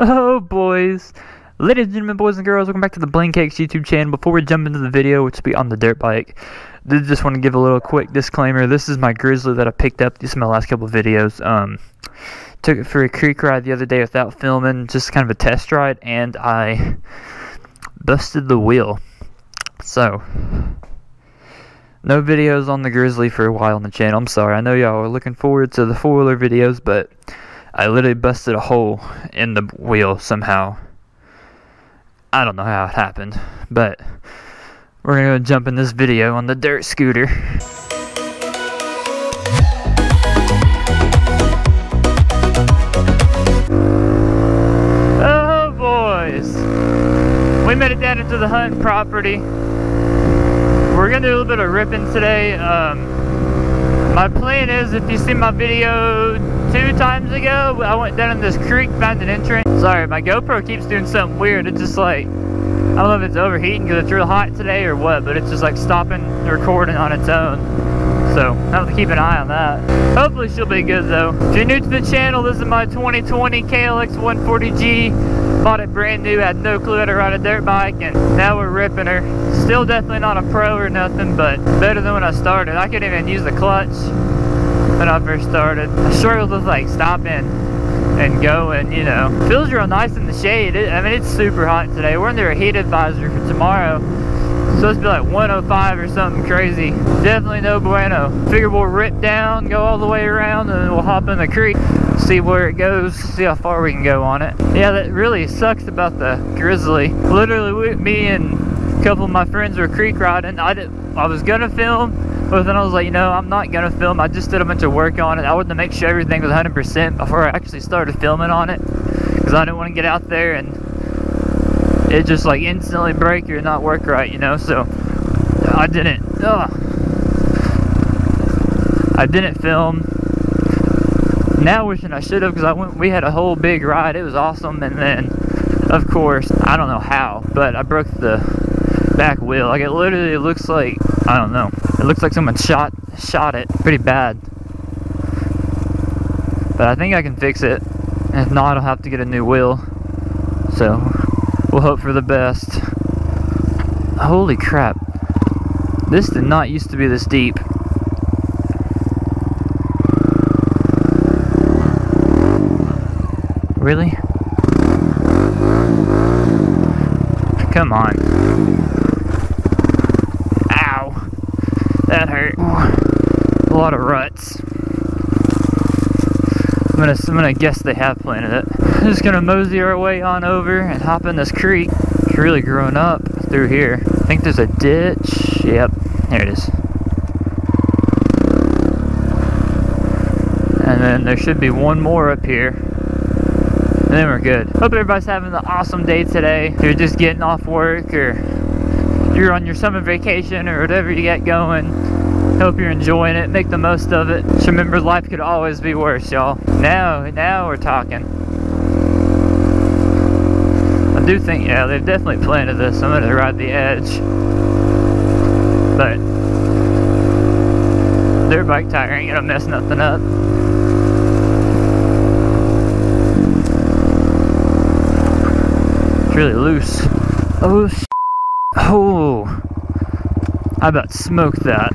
Oh boys, ladies and gentlemen, boys and girls, welcome back to the BlaineKX YouTube channel. Before we jump into the video, which will be on the dirt bike, I just want to give a little quick disclaimer. This is my grizzly that I picked up. These are my last couple of videos. Took it for a creek ride the other day without filming, just kind of a test ride, and I busted the wheel. So, no videos on the grizzly for a while on the channel. I'm sorry. I know y'all are looking forward to the four-wheeler videos, but I literally busted a hole in the wheel somehow. I don't know how it happened, but we're gonna go jump in this video on the dirt scooter. Oh boys, we made it down into the Hunt property. We're gonna do a little bit of ripping today. My plan is, if you see my video 2 times ago, I went down in this creek, found an entrance. Sorry, my GoPro keeps doing something weird. It's just like, I don't know if it's overheating because it's real hot today or what, but it's just like stopping the recording on its own. So, I have to keep an eye on that. Hopefully she'll be good though. If you're new to the channel, this is my 2020 KLX 140G. Bought it brand new, had no clue how to ride a dirt bike, and now we're ripping her. Still definitely not a pro or nothing, but better than when I started. I couldn't even use the clutch when I first started. I struggled with like stopping and going, you know. Feels real nice in the shade. It's super hot today. We're under a heat advisory for tomorrow. So it's supposed to be like 105 or something crazy. Definitely no bueno. Figure we'll rip down, go all the way around, and then we'll hop in the creek, see where it goes, see how far we can go on it. Yeah, that really sucks about the grizzly. Literally, me and a couple of my friends were creek riding. I was gonna film, but then I was like, you know, I'm not gonna film. I just did a bunch of work on it. I wanted to make sure everything was 100% before I actually started filming on it, because I didn't want to get out there and it just like instantly break or not work right, you know. So I didn't. I didn't film. Now wishing I should have, because we had a whole big ride. It was awesome, and then of course I don't know how, but I broke the back wheel. Like, it literally looks like, I don't know, it looks like someone shot it pretty bad, but I think I can fix it, and if not, I'll have to get a new wheel, so we'll hope for the best. Holy crap, this did not used to be this deep. Really? Come on. That hurt. Ooh, a lot of ruts. I'm gonna guess they have planted it. I'm just gonna mosey our way on over and hop in this creek. It's really grown up through here. I think there's a ditch. Yep, there it is. And then there should be one more up here. And then we're good. Hope everybody's having an awesome day today. If you're just getting off work, or you're on your summer vacation, or whatever you got going, hope you're enjoying it. Make the most of it. Just remember, life could always be worse, y'all. Now we're talking. I do think, yeah, they've definitely planted this. I'm gonna ride the edge, but their bike tire ain't gonna mess nothing up. It's really loose. Oh shit. Oh, I about smoked that.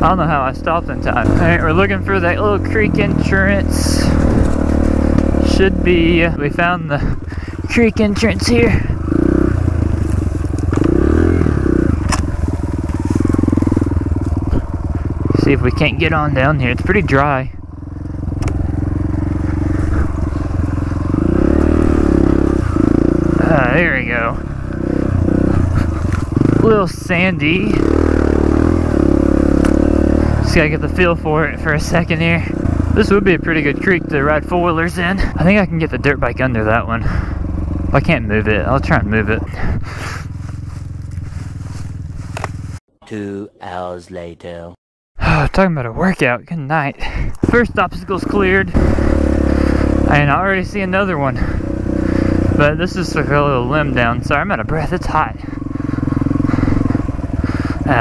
I don't know how I stopped in time. Alright, we're looking for that little creek entrance. Should be. We found the creek entrance here. See if we can't get on down here. It's pretty dry. There we go. A little sandy. Just gotta get the feel for it for a second here. This would be a pretty good creek to ride four-wheelers in. I think I can get the dirt bike under that one. If I can't move it, I'll try and move it. 2 hours later. Oh, talking about a workout. Good night. First obstacle's cleared. And I already see another one. But this is like a little limb down. Sorry, I'm out of breath. It's hot.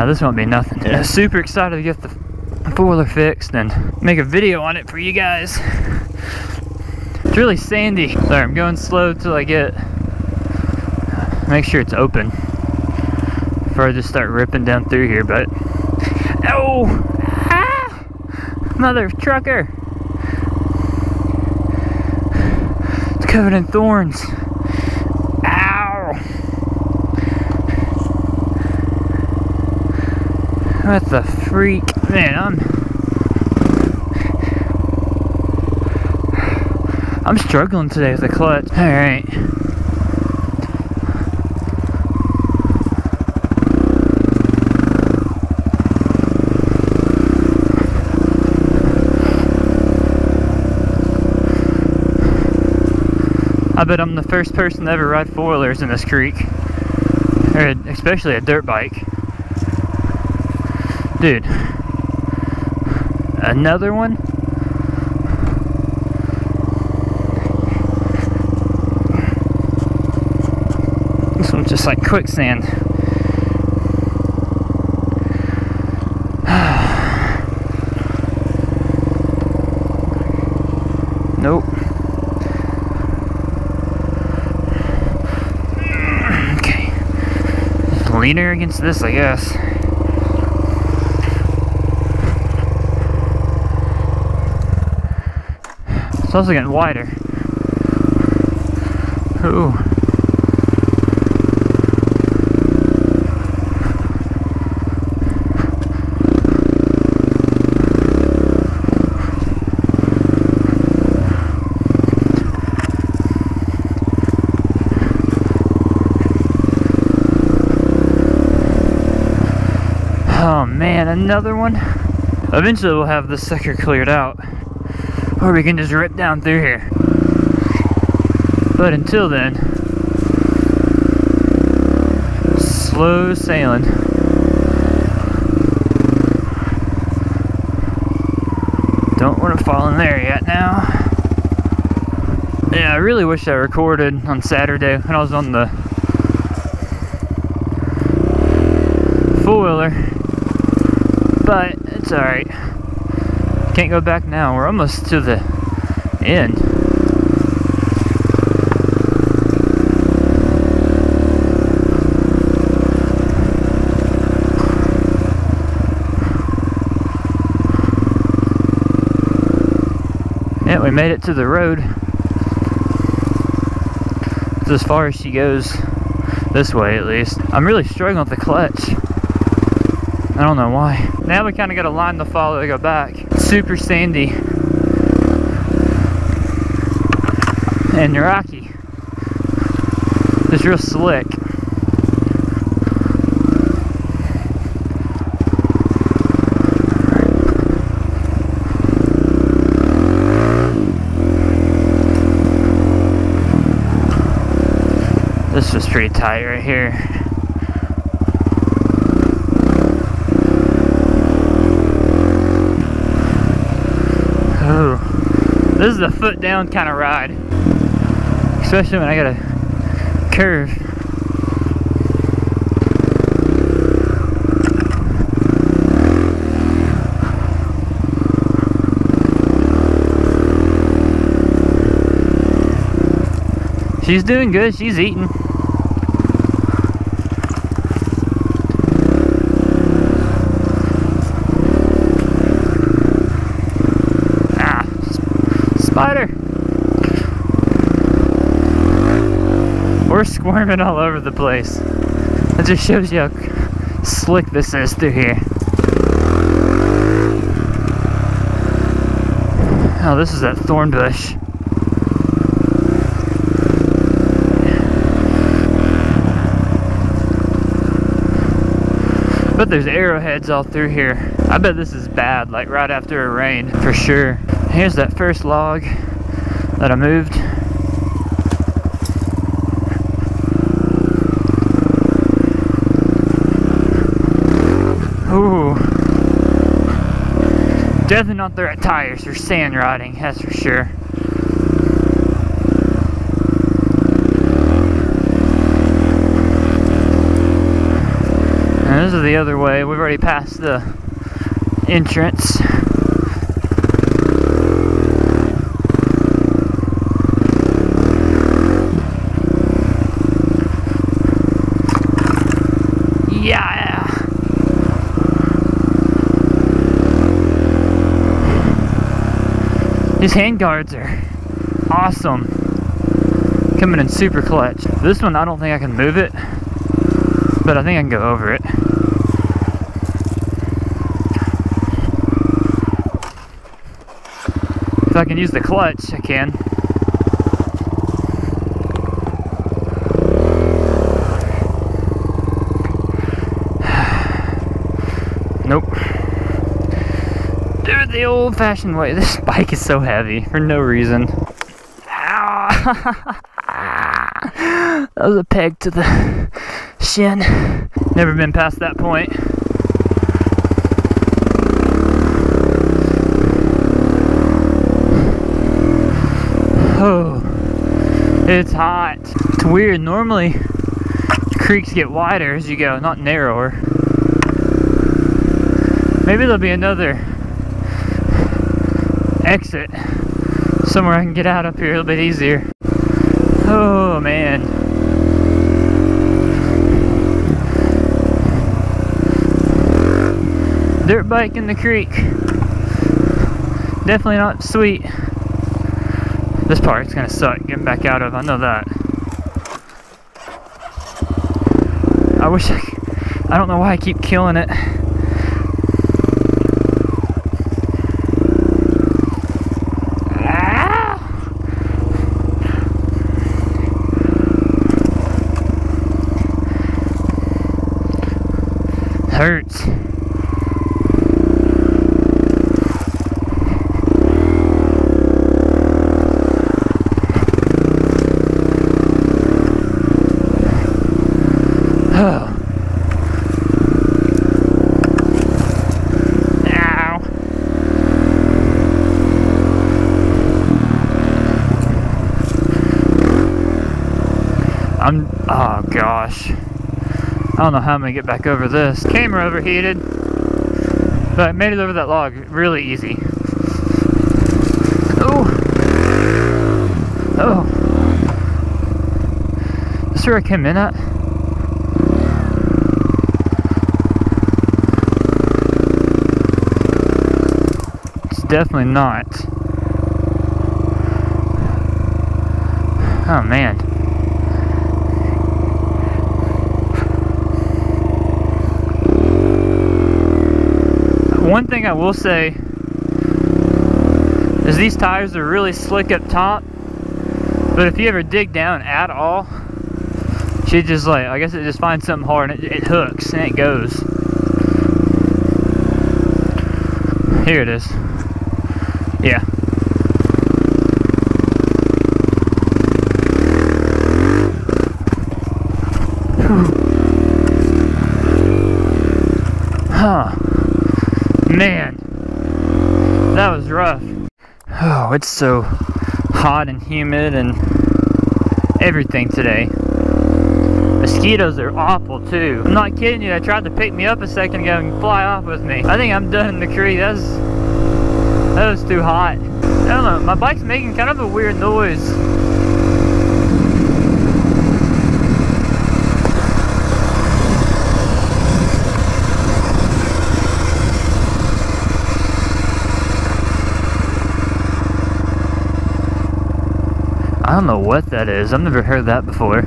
This won't be nothing. Yeah. Super excited to get the four-wheeler fixed and make a video on it for you guys. It's really sandy. Sorry, I'm going slow till I make sure it's open before I just start ripping down through here, but oh! Ah! Mother trucker! It's covered in thorns. Ow! What the freak? Man, I'm struggling today with the clutch. Alright. I bet I'm the first person to ever ride four-wheelers in this creek. Or especially a dirt bike. Dude. Another one? This one's just like quicksand. Nope. Okay. Just leaner against this, I guess. It's also getting wider. Ooh. Oh man, another one? Eventually we'll have this sucker cleared out. Or we can just rip down through here. But until then, slow sailing. Don't want to fall in there yet now. Yeah, I really wish I recorded on Saturday when I was on the four-wheeler, but it's alright. Can't go back now. We're almost to the end. Yeah, we made it to the road. It's as far as she goes. This way, at least. I'm really struggling with the clutch. I don't know why. Now we kind of got a line to follow to go back. Super sandy and rocky. It's real slick. This is pretty tight right here. This is a foot down kind of ride, especially when I got a curve. She's doing good, she's eating. Spider! We're squirming all over the place. That just shows you how slick this is through here. Oh, this is that thorn bush. But there's arrowheads all through here. I bet this is bad, like right after a rain, for sure. Here's that first log that I moved. Ooh. Definitely not the right tires for sand riding, that's for sure. And this is the other way. We've already passed the entrance. These hand guards are awesome. Coming in super clutch. This one, I don't think I can move it, but I think I can go over it. If I can use the clutch, I can. Nope. Dude, the old-fashioned way. This bike is so heavy for no reason. Ow. That was a peg to the shin. Never been past that point. Oh, it's hot. It's weird. Normally, creeks get wider as you go, not narrower. Maybe there'll be another exit somewhere I can get out up here a little bit easier. Oh, man. Dirt bike in the creek. Definitely not sweet. This part's gonna suck getting back out of, I know that. I wish I could, I don't know why I keep killing it. Ah! Hurts. Oh gosh, I don't know how I'm gonna get back over this. Camera overheated, but I made it over that log really easy. Oh, oh, is this where I came in at? It's definitely not. Oh man. One thing I will say is these tires are really slick up top, but if you ever dig down at all, she just like, I guess it just finds something hard and it hooks and it goes. Here it is. Yeah. Huh. Man, that was rough. Oh, it's so hot and humid and everything today. Mosquitoes are awful too. I'm not kidding you, they tried to pick me up a second ago and fly off with me. I think I'm done in the creek. That was too hot. I don't know, my bike's making kind of a weird noise. I don't know what that is. I've never heard that before.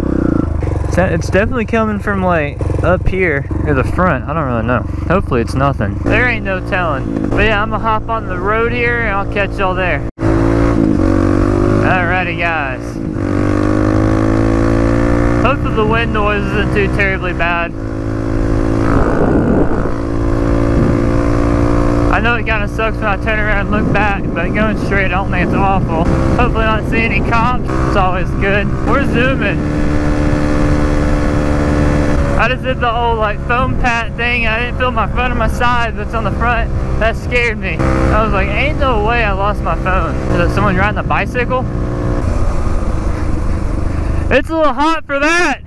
It's definitely coming from like up here or the front. I don't really know. Hopefully it's nothing. There ain't no telling. But yeah, I'm gonna hop on the road here and I'll catch y'all there. Alrighty guys. Hopefully the wind noise isn't too terribly bad. I know it kind of sucks when I turn around and look back, but going straight, I don't think it's awful. Hopefully not see any cops. It's always good. We're zooming. I just did the old like foam pat thing. I didn't feel my phone on my side, but it's on the front. That scared me. I was like, ain't no way I lost my phone. Is it someone riding a bicycle? It's a little hot for that.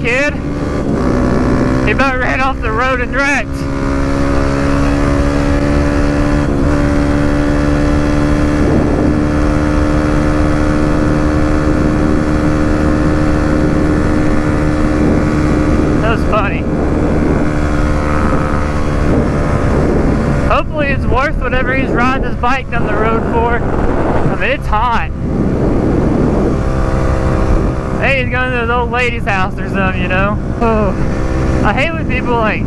Kid, he about ran off the road and wrecked. That was funny. Hopefully it's worth whatever he's riding his bike down the road for. I mean, it's hot. Hey, he's going to the old lady's house or something, you know? Oh, I hate when people, like,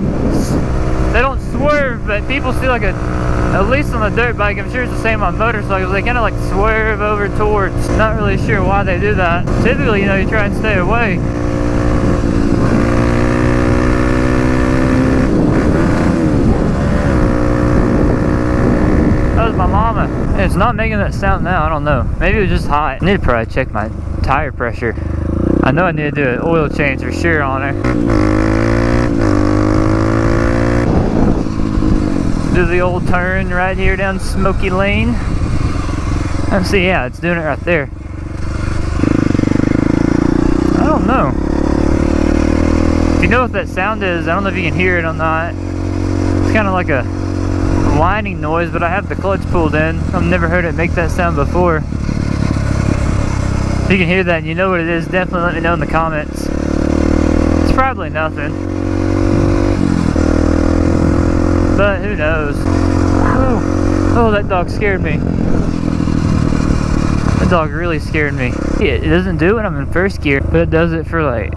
they don't swerve, but people see, like, at least on the dirt bike, I'm sure it's the same on motorcycles, they kind of, like, swerve over towards. Not really sure why they do that. Typically, you know, you try and stay away. My mama. It's not making that sound now. I don't know. Maybe it was just hot. I need to probably check my tire pressure. I know I need to do an oil change for sure on her. Do the old turn right here down Smoky Lane. And see, yeah, it's doing it right there. I don't know. If you know what that sound is, I don't know if you can hear it or not. It's kind of like a whining noise, but I have the clutch pulled in. I've never heard it make that sound before. If you can hear that and you know what it is, definitely let me know in the comments. It's probably nothing, but who knows. Oh, that dog scared me. That dog really scared me. It doesn't do it when I'm in first gear, but it does it for like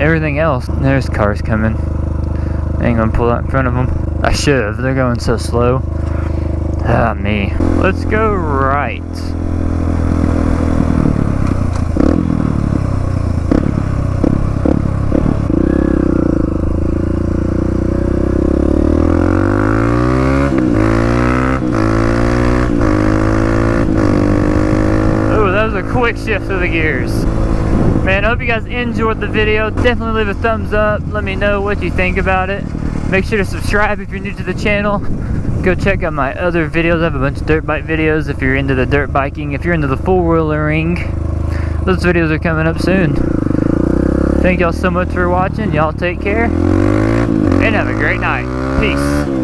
everything else. There's cars coming. I ain't gonna pull out in front of them. I should have. They're going so slow. Ah, me. Let's go right. Oh, that was a quick shift of the gears. Man, I hope you guys enjoyed the video. Definitely leave a thumbs up. Let me know what you think about it. Make sure to subscribe if you're new to the channel. Go check out my other videos. I have a bunch of dirt bike videos if you're into the dirt biking. If you're into the four-wheelering, those videos are coming up soon. Thank y'all so much for watching. Y'all take care. And have a great night. Peace.